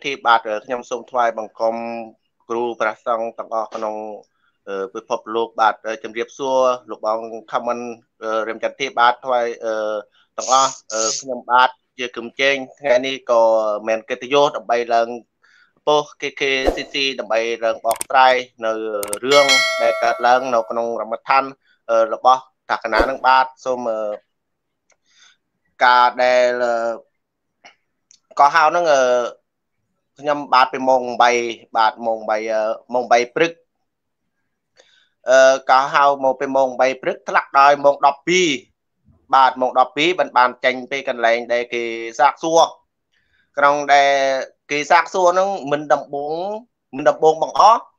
Thì bát nhâm sông thoại bằng com gru prasang tặng ở trong phật lục bát chấm điệp xua lục bằng tham ăn rèm chặt thì bát thoại tặng ở nhâm bát giờ cầm chén ngày nay có men cây tiêu đập bay lần po kcc đập bay lần bọc trai nở rương để cả lần nấu con làm mật than lục bò thạc nán nâng bát xôm cả đây là có hao nó ngờ nhâm bát về mông bay prức có hao một về mông bay prức thắc đòi mông đọc pi bát mông đọc pi bàn bàn tranh về cần lành để kỳ giác xua trong đây kỳ giác xua nó mình đập bốn bằng ó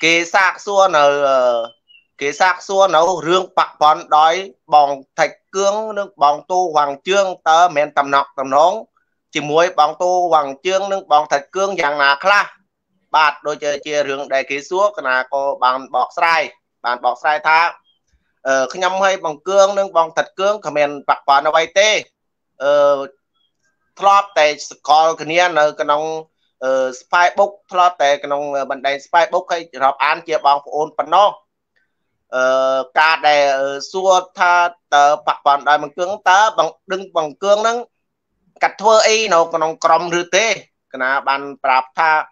kỳ giác xua nở kỳ giác xua nấu rương bạc bón đói bòng thạch cương nước bòng tu hoàng trương tớ men tầm nọc tầm nóng chỉ muối bóng tu hoàng chương nâng bóng thạch cương dạng là khá bạt đôi chơi chia hướng đại ký suốt là có bàn bọc sai tha khi nhâm hay bằng cương nâng bóng thạch cương comment bạc quả nó bay tê thọp tại còn cái này là cái nông Facebook thọp tại cái nông bản đại Facebook hay họp án chia bóng ôn phần nó cả đại suốt tha tờ bạc quả đại bằng cương tớ bằng đừng bằng cương nâng cắt thua ấy nó còn còn rửa té cái nào bàn bạc tha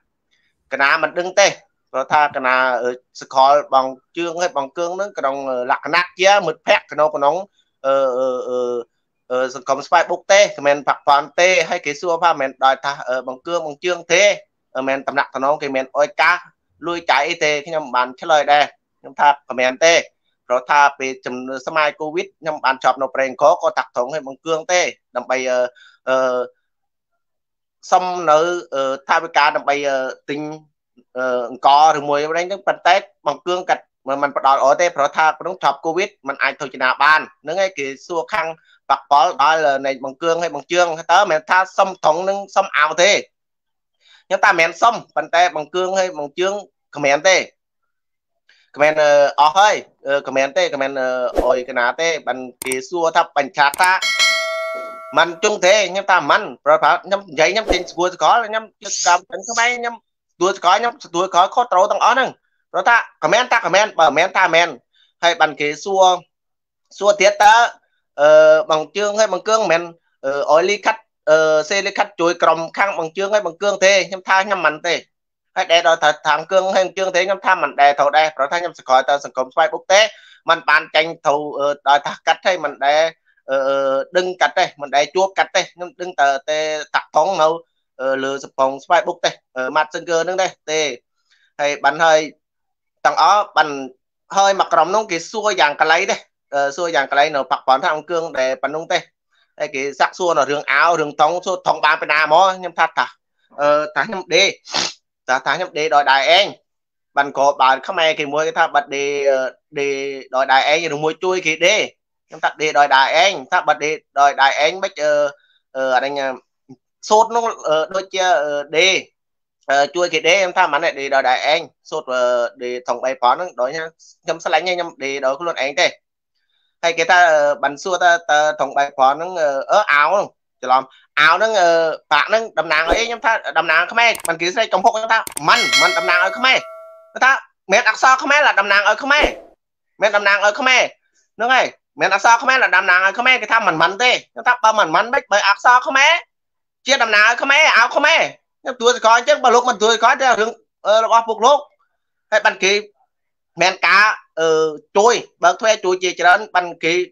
cái nào mình đứng té rồi tha cái nào scroll bằng chương hay bằng cương nó còn lạc nát kia một pet nó còn còn Facebook té mình bạc toàn té hay cái xua pha mình đòi tha bằng cương bằng chương thế mình tầm nặng nó cái mình oi cá lui chạy té khi nhầm bàn trả lời đây nhầm tha comment té rồi tha về chấm mai covid nhầm bàn chọn nó bền có tạc thống hay bằng cương té làm bài xong nữ thay với cả đầm bay tình có được mùi đánh những phần tết bằng cương cạch mà mình bắt đầu ở đây rồi tha cũng thọc covid mình ai thôi chỉ là ban nếu ngay kỳ xua khăn bạc có đó là này bằng cương hay bằng chương hay tớ mình tha xong thống nâng xong ảo thế nhưng ta mẹn xong phần tết bằng cương hay bằng chương comment thế comment ở hơi comment thế comment ôi cái nào thế bằng kỳ xua thắp bằng chát ta mình chung thế nhưng ta mình rồi phải nhắm giấy nhắm tiền vừa có là nhắm cầm tiền cái máy nhắm tôi có khó trâu tăng ó nè rồi ta comment bờ men ta men hay bàn kế xua tiết ta bằng chương hay bằng cương men ỏi ly khách xe ly khách chuối cầm khăn bằng chương hay bằng cương thế nhắm tha nhắm mình thế hay để đòi thằng cương hay chương thế nhắm tha mình để thầu đây rồi ta nhắm sẽ khỏi ta sẽ cầm Facebook thế mình bàn tranh thầu đòi thằng cách hay mình để đừng cắt đây mình để chuột cắt đây đừng tờ tê tạc thống nấu lừa sập phòng Facebook đây mặt sân cơ đứng đây tê hay bắn hơi tăng ó bắn hơi mặc rộng nông cái xua dạng cái lấy đây xua dạng cái lấy nó bạc bón thằng cương để bắn nông tê đây cái sắc xua nó đường áo đường thống xua thống ba bên nào mó nhâm thật thả tháng nhâm đi tháng nhâm đi đòi đại anh bạn có bạn không ai thì mua cái tháp bật để đòi đại anh rồi mua chui thì đi chúng ta để đòi đại anh ta bật để đòi đại anh bách anh sốt nó đôi chia đi chui cái đế em ta mà này để đòi đại anh sốt để thòng bài phó nó đói nha nhầm sát lánh nhầm để đòi luôn anh đây hay cái ta bắn xua ta thòng bài phó nó ở áo không chỉ làm áo nó bạn nó đầm nàng ấy nhầm ta đầm nàng không ai bàn kia đây trong hộp ta mình đầm nàng ở không ai ta mẹ đặc so không ai là đầm nàng ở không ai mẹ đầm nàng ở không ai nó ngay mẹ ác sao không mẹ là đầm nàng không mẹ cái tham mình thế chúng ta ba mình bách bởi ác sao không mẹ chia đầm nàng không mẹ áo không mẹ nhưng tôi có chứ bà lúc mình tôi có theo hướng là phục lúc hay bàn kỳ mẹ cá chui bà thuê chui gì cho đến bàn kỳ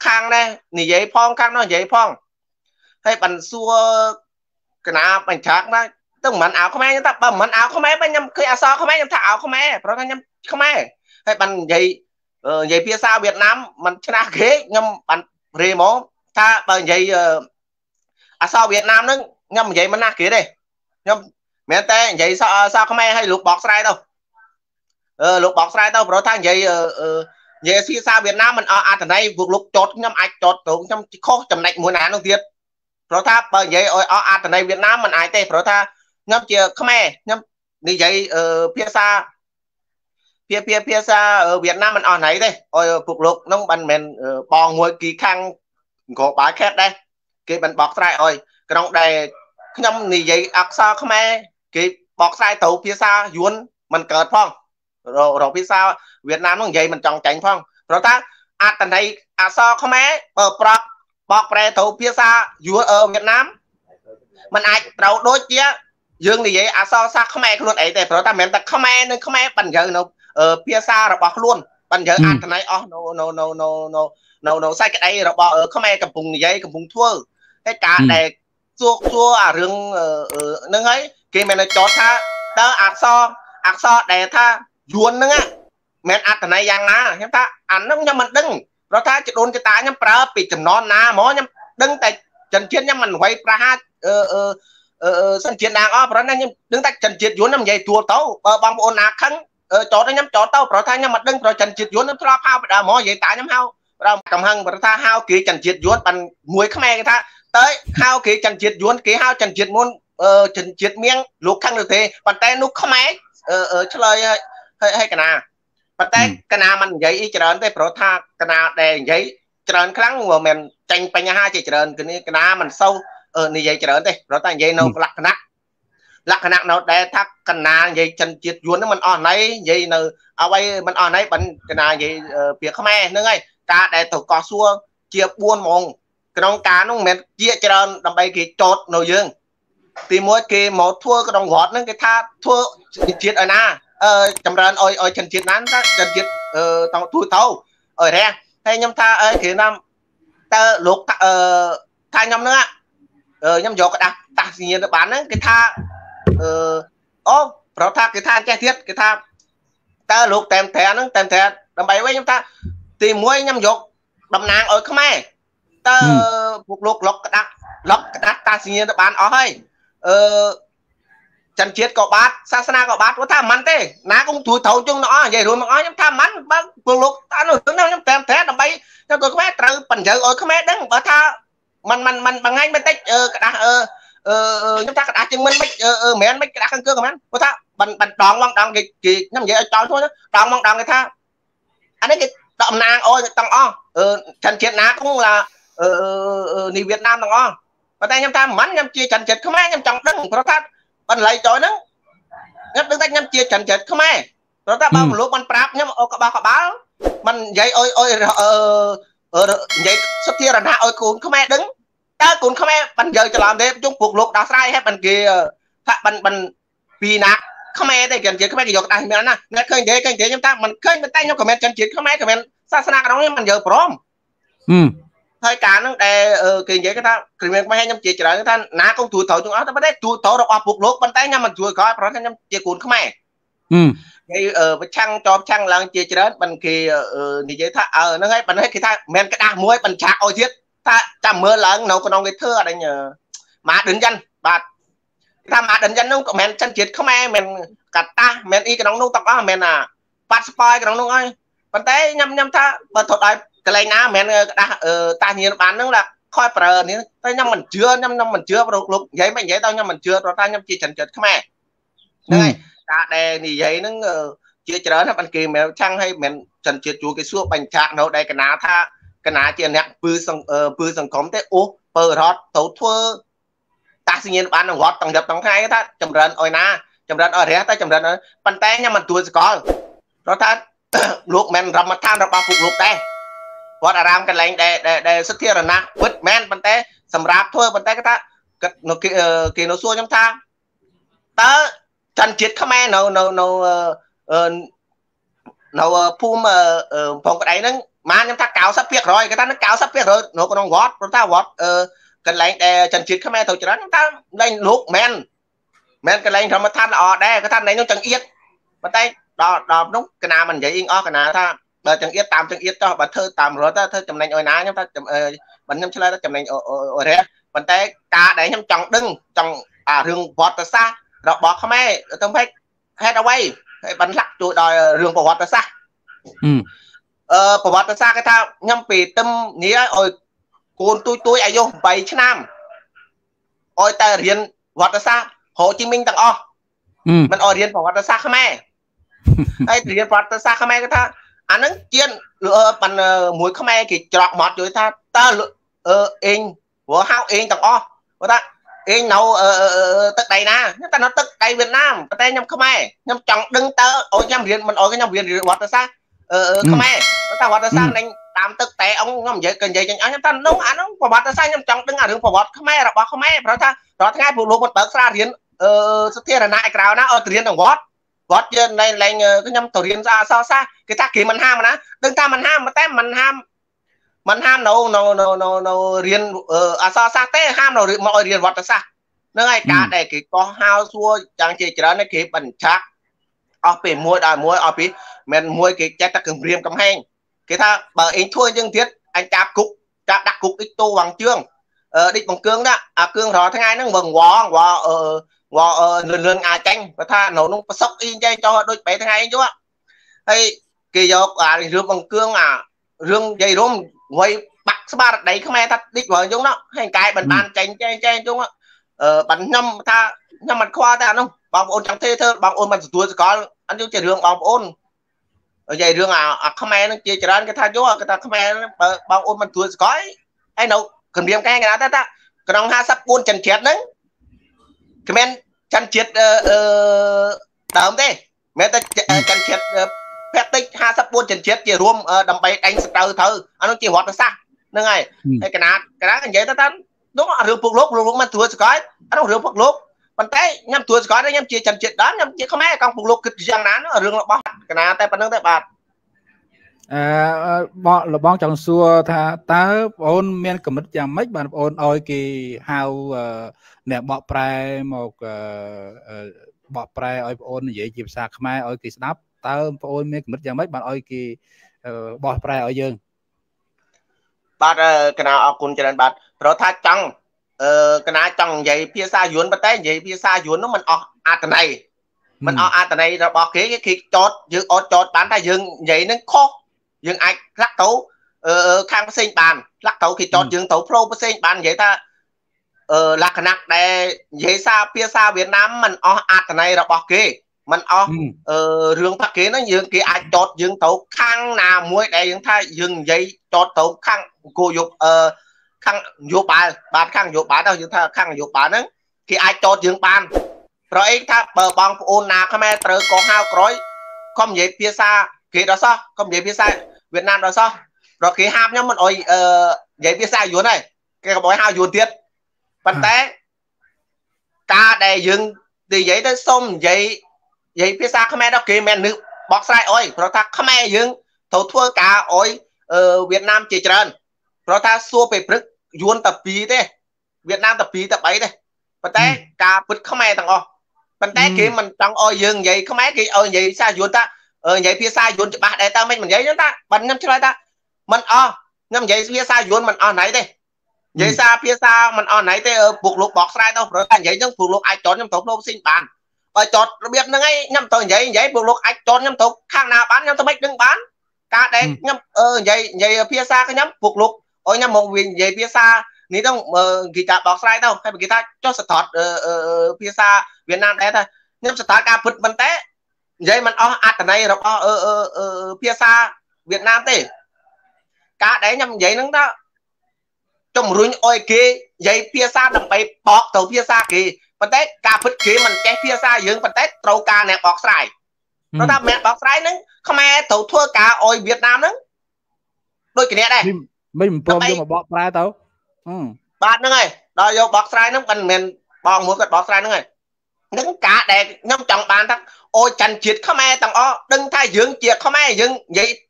khang đây nỉ giấy phong khang nó giấy phong hay bàn xua cái nào bàn chạc đó tức mình áo không mẹ chúng ta ba mình áo không mẹ bên nhầm khi áo sao không mẹ nhầm thả áo không mẹ rồi nhầm không mẹ hay bàn giấy vậy phía sau Việt Nam mình chả na ghế nhầm bàn rì món ta bằng vậy sau Việt Nam nó nhầm vậy mình na ghế đây nhầm mẹ tê vậy sao không ai hay lục bọc sai đâu lục bọc sai đâu rồi thang vậy vậy phía sau Việt Nam mình ở thằng này vượt lục chót nhầm ai chót tụng nhầm khó chầm lạnh muốn ăn nó thiệt rồi ta bằng vậy ở thằng này Việt Nam mình ai tê rồi ta nhầm chưa không ai nhầm như vậy phía xa phía xa ở Việt Nam mình ở này đây rồi phục lục nông bằng mình bò ngồi kỳ khăn có bá khét đây cái bằng bọc trai rồi cái đồng đây nhầm nì vậy ạc sao không ai cái bọc sai tàu phía xa dùn mình cợt phong rồi phía xa Việt Nam nó vậy mình chọn tránh phong rồi ta ạc tần này ạc sao không ai bọc ra tàu phía xa dùa ở Việt Nam mình ai đầu đôi kia dương nì vậy ạc sao sao không ai luôn ấy để rồi ta mình ta không ai nên không ai bằng giờ nó ở phía xa rồi bọc luôn bằng giờ ạc tần này oh no sai cái đây rồi bọc ở không ai cầm vùng vậy cầm vùng thua cái cả này chua chua à rừng nâng ấy khi mình cho tha đỡ ác so để tha ruồn nâng á mình ăn cái này giang ná em ta ăn nó nhầm mình đừng nó tha chỉ đồn cái ta nhầm pra bị chấm non ná mó nhầm đừng tại trần chiến nhầm mình quay pra hát sân chiến đang o pra nên nhầm đừng tại trần chiến ruồn nằm dậy tua tấu bằng bộ nạc khăng cho nó nhầm cho tao pra tha nhầm mình đừng rồi trần chiến ruồn nó tra phao bị mó dậy ta nhầm hao ra cầm hăng pra tha hao kỹ trần chiến ruồn bằng muối khmer người ta tới hao kỹ trần chiến ruồn kỹ hao trần chiến môn trần chiến miếng lúc khăn được thế bàn tay lúc không ai trả lời hay cái nào bàn tay cái nào mình giấy trả lời về protha cái nào để giấy trả lời kháng mà mình tranh bay nhà hai chỉ trả lời cái nào mình sâu ở như vậy trả lời đây đó ta giấy nó lạc nặng nó để thắc cái nào giấy trần chiến ruồn nó mình on này giấy nó ở đây mình on này bận cái nào giấy việc không ai nữa ngay cả để tổ cò xua chia buôn mông cái đồng cá nó mệt chia trả lời làm bay cái chốt nội dương thì mỗi cái một thua cái đồng gót nó cái tha thua chết ở na chậm rãi ơi trần chết nán ta trần chết tao thua tàu ở đây hay nhâm tha ơi thì năm ta lục tha nhâm nữa nhâm gió cái ta gì nó bán cái tha nó tha cái tha che thiết cái tha ta lục tem thẻ nó tem thẻ đầm bày với nhâm ta thì mỗi nhâm gió đầm nàng ở không ai ta buộc lục lọc cái ta gì nó bán ó hơi chân chết có bát xa xa có bát có tham mắn thế ná cũng thúi thấu chung nó vậy rồi mà nói nhắm tham mắn bác buồn lúc ta nổi tướng nào nhắm tem thế nó bay cho tôi có mẹ trời bẩn giờ ôi có mẹ đứng bà tha mình bằng anh bên tích nhắm ta cả chứng minh mấy anh mấy cái đá căn cước của anh có tha bằng tròn bằng đồng thì nằm vậy tròn thôi tròn bằng đồng người tha anh ấy cái tầm nàng ôi tầm o chân chết ná cũng là đi Việt Nam tầm o và tay nhâm ta mắn nhâm chia trần chết không ai nhâm chồng đứng rồi ta còn lấy chối nữa nhấp đứng tay nhâm chia trần chết không ai rồi ta bao lúc mình práp nhâm ô có báo mình vậy ôi vậy xuất thi rằng hạ ôi cuốn không ai đứng ta cuốn không ai bằng giờ cho làm thế chúng cuộc lúc đã sai hết bằng kia bằng vì nạc không ai đây trần chết không ai thì giọt tay mình nè nè khơi thế khơi thế nhâm ta mình khơi bên tay nhâm comment trần chết không ai comment xa xa đó nhưng mình giờ prom hơi cả nó để kì vậy cái ta kìm vậy hai nhâm chia trở lại cái ta ná công thủi thổ chúng áo ta bắt đấy thủi thổ độc áp buộc lốp bàn tay nhâm mình chui coi rồi nhâm chia cuốn không ai cái chăng cho chăng lần chia trở đến bàn kì thì vậy ta nó hay bàn ấy kì ta men cái đa muối bàn chạc ôi thiết ta chạm mưa lớn nấu con ông cái thưa đây nhờ má đứng dân bà ta má đứng dân nó men chân chết không ai men cả ta men y cái nóng nấu tóc á men à passport cái nóng nấu ơi bàn tay nhâm nhâm ta bật thuật đấy cái này nào mình ta nhìn bán nó là coi bờ nữa tới năm mình chưa lúc giấy mình giấy tao nhưng mình chưa rồi ta nhâm chỉ trần trật không ai này ta đề thì giấy nó chưa trở nó bằng kỳ mèo trăng hay mình trần trật chú cái xua bánh chạc nó đây cái ná tha cái ná tiền nặng bư sòng cóm thế ô bờ rót tấu thua ta sinh nhiên bán nó gót tầng đập tầng hai ta chầm rần ôi na chầm rần ở đấy ta chầm rần bàn tay nhưng mình tuổi có rồi ta lúc mình rầm mặt than rồi bao phục lúc đây có đà làm cái lệnh để xuất hiện là nặng bứt men bàn tay sầm ráp thôi bàn tay cái ta nó kì nó xua trong ta tớ trần chết không ai nó phum phòng cái đấy nó mà chúng ta cáo sắp việc rồi cái ta nó cáo sắp việc rồi nó còn nó gót chúng ta gót cái lệnh để trần chết không ai thôi chứ đó chúng ta lên lúc men cái lệnh rồi mà than ở đây cái than này nó chẳng yết bàn tay đọt đúng cái nào mình dạy in o cái nào ta bà chẳng yết tam chẳng yết cho bà thơ tam rồi ta thơ chầm này ôi ná nhắm ta chầm bắn nhắm chơi ta chầm này ôi thế bàn tay cả đấy nhắm chồng đừng chồng à rừng vọt ta xa đọt bọt không ai tông phách hết đâu quay bắn lắc tụi đòi rừng vọt ta xa vọt ta xa cái thao nhắm vì tâm nghĩa ôi cuốn tôi ai vô bảy chứ nam ôi ta riêng vọt ta xa Hồ Chí Minh tặng o mình ôi riêng vọt ta xa không ai ấy riêng vọt ta xa không ai cái thao anh nói chuyện lựa bằng muối không ai thì chọn mọt rồi ta in của hao in tầng o của ta cái nấu tức đây na ta nó tức đây Việt Nam có thể nhầm Khmer nhầm chẳng đừng tớ ôi nhầm riêng mình ôi cái nhầm riêng rồi hoạt ra sao Khmer ta hoạt ra sao nên làm tức tệ ông nhầm vậy cần vậy chẳng nhầm ta đúng anh ông hoạt ra sao nhầm chẳng đừng à đừng hoạt Khmer rồi bỏ Khmer rồi ta rồi ngay phụ lục một tớ ra riêng xuất hiện là nại cào na ở riêng đồng hoạt hoạt trên này là cái nhầm tổ riêng ra sao xa cái ta kì mình ham mà đừng ta mình ham mà tem mình ham nó riêng à sao xa té ham nó mọi riêng hoạt ra sao nó ngay cả đây cái có hao xua chẳng chỉ đó nó cái bẩn chắc ở bên mua đòi mua ở bên mình mua cái trái ta cầm riêng cầm hành cái tha bờ anh thua nhưng thiết anh chạp cục chạp đặc cục ít tô bằng chương địch bằng cương đó à cương đó tháng ai nó vần quá quá lần lần à tranh và tha nó sốc in chay cho đôi bé tháng ai chú ạ hay kỳ dọc à rương bằng cương à rương dây rôm quay bắt ba đấy không ai thật địch vào chúng đó hay cái bàn bàn tranh chay chúng ạ bắn nhâm ta nhâm mặt khoa ta không bằng ôn chẳng thế thôi bằng ôn mình tuổi có anh chú chơi đường bằng ôn ở dây đường à không ai nó chơi chơi ăn cái thằng chú cái thằng không ai bằng ôn mình tuổi có anh đâu cần điểm cái nào ta ta còn ông ha sắp ôn chân chết đấy comment chân chết đầm thế mẹ ta chân chết phép tích ha sắp ôn chân chết chơi rôm đầm bay đánh từ từ anh nó chơi hoạt là sao nữa này cái nào vậy ta ta đúng là rượu phục lốp luôn mà thua sỏi nó rượu phục lốp bàn tay nhâm thua sỏi đấy nhâm chia chậm chuyện đó nhâm chia không ai con phục lốp kịch giang ná nó rừng lọ bong cái nào tay bàn nâng tay bàn bọn lọ bong chẳng xua tha ta ôn men cầm mít giang mấy bàn ôn ôi kì hao nè bọ prai một bọ prai ôi ôn dễ chịu xa không ai ôi kì snap ta ôn men cầm mít giang mấy bàn ôi kì bọ prai ở dương bà cái nào cũng cho nên bà rồi tha chồng cái nào chồng vậy phía xa duyên bắt tay vậy phía xa duyên nó mình ở à từ này mình ở à từ này rồi bỏ cái chốt dừng ở chốt bán ta dừng vậy nên khó dừng ai lắc tấu khang sinh bàn lắc tấu khi chốt dừng tấu pro sinh bàn vậy ta lạc nặng để vậy xa phía xa Việt Nam mình ở à từ này rồi bỏ cái mình ở rương phát kế nó dừng cái ai chốt dừng tấu khang nào muối đây dừng thay dừng vậy chốt tấu khang cô dục khang vô bài bàn khang vô bài đâu chúng ta khang vô bài nữa khi ai cho dương bàn rồi ta bờ bằng ôn nào không ai tới có hao cối không dễ phía xa khi đó sao không dễ phía xa Việt Nam đó sao rồi khi ham nhá mình ôi dễ phía xa vốn này cái bói hao vốn tiết vấn tế ta để dừng thì dễ tới xong dễ dễ phía xa không ai đó kì men nữ bọc sai ôi rồi ta không ai dừng thầu thua cả ôi Việt Nam chỉ trần rồi ta xua về bực dồn tập pí thế Việt Nam tập pí tập ấy đây bạn té cà bứt không ai thằng o bạn té kia mình trong oi dương vậy không ai kia oi vậy sao dồn ta vậy phía xa dồn bạn đại ta mình vậy chúng ta bạn năm chơi ta mình năm vậy phía xa dồn mình nấy đây vậy xa phía xa mình nấy thế buộc lục bọc sai đâu rồi ta vậy nhưng buộc lục ai chọn nhâm tộc đâu xin bàn rồi chọn biết nó ngay nhâm tộc vậy vậy buộc lục ai chọn nhâm tộc hàng nào bán nhâm tộc bách đừng bán cả đây nhâm vậy vậy phía xa cái nhâm buộc lục ôi nhầm một viên về phía xa nếu không kỳ ta bọc sai đâu hay bị ta cho sạch thoát phía xa Việt Nam đấy thôi nhưng sạch thoát ca phật vấn té vậy mình từ này rồi phía xa Việt Nam thế cả đấy nhầm vậy nó đó trong rung ôi kia vậy phía xa đầm bay bọc tàu phía xa kì vấn té ca phật kia mình cái phía xa dưỡng vấn té trâu ca này bọc sai nó ta mẹ bọc sai nó không ai tàu thua cả ôi Việt Nam nó đôi cái này đây mình bom vô mà bọc ra tao bạn nữa này đòi vô bọc ra nó cần mình bong muốn cái bọc ra nữa này những cả đẹp nhóm chồng bạn thằng ôi chành triệt không ai thằng đừng thay dưỡng triệt không ai dưỡng vậy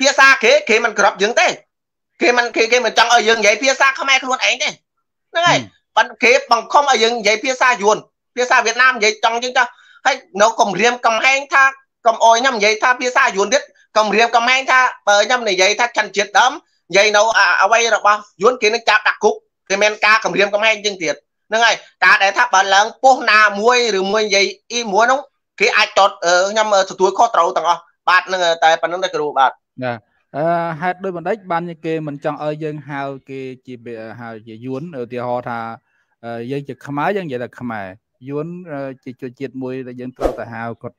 phía xa kế khi mình gặp dưỡng thế khi mình chẳng ở dưỡng vậy phía xa không ai luôn ảnh thế nữa này bạn kế bằng không ở dưỡng vậy phía xa ruồn phía xa Việt Nam vậy trong chúng ta hay nó cầm riêng cầm hang tha cầm ôi nhầm vậy tha phía xa ruồn biết cầm riêng cầm hang tha bờ nhâm này vậy tha chăn chết đấm vậy nấu à quay rồi bao vốn kia nó chạm đặc cục thì men ca cầm riêng cầm hang chân thiệt nó ngay ta để tháp bản lăng po na muối rồi muối vậy y muối nóng khi ai chọn nhâm tuổi khó trâu tầng bạt nữa tại phần nó đây kêu bạt hai đôi bàn đấy ban như kia mình chọn ở dân hào kia chỉ bị hào chỉ vốn ở thì họ thà dân chỉ khăm ái dân vậy là khăm ái vốn chỉ cho chết muối là dân trâu tại hào còn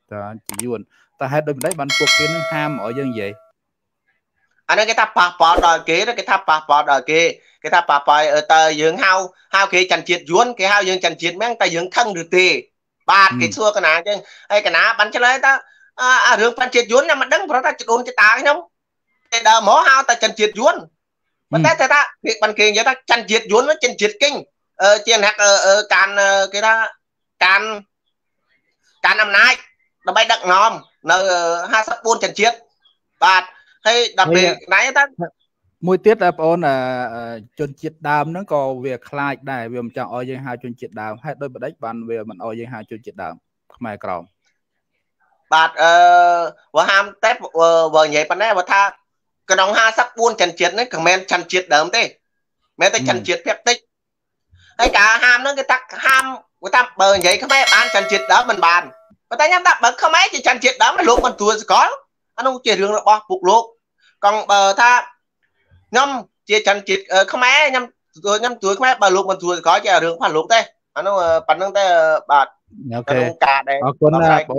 chỉ vốn ta hết đôi đấy bạn cuộc kia nó ham ở dân vậy anh cái ta bỏ đòi kế đó cái ta bỏ đòi kế cái ta bỏ ở tờ dưỡng hao hao kế chăn chiết duốn cái hao dưỡng chăn chiết mấy ta dưỡng thân được tì ba cái xua cái nào chứ ai cái nào bắn cho lấy ta à dưỡng chăn chiết duốn là mà đấng ta chịu đốn cho ta không cái đờ mỏ hao ta chăn chiết duốn mà thế ta việc bàn kia giờ ta chăn chiết duốn nó chăn chiết kinh trên hạt càn cái đó càn càn năm nay nó bay đặng nòm nó hai sắp buôn chăn chiết và hay đặc biệt nãy ta mùi tiết là bọn chôn chiết đàm nó có việc khai này vì mình chẳng ôi dân hai chôn chiết đàm hay đôi bật đếch bàn về mình ôi dân hai chôn chiết đàm mày còn bạt vợ ham tép vợ nhảy bàn này vợ tha cái đồng hai sắp buôn chăn chiết đấy comment chăn chiết đờm thế mẹ ta chăn chiết phép tích hay cả ham nó cái tắc ham của ta bờ nhảy không ai bán chăn chiết đó mình bàn và ta nhắc ta bật không ấy thì chăn chiết đó mà lụt mình tuôn có anh không chỉ đường là bỏ buộc lụt còn bờ tha nhâm chia chăn chiết không ấy nhâm tuổi không ấy bà lụt mình tuôn có chả đường phản lụt đây anh không phản ứng đây bà cả đây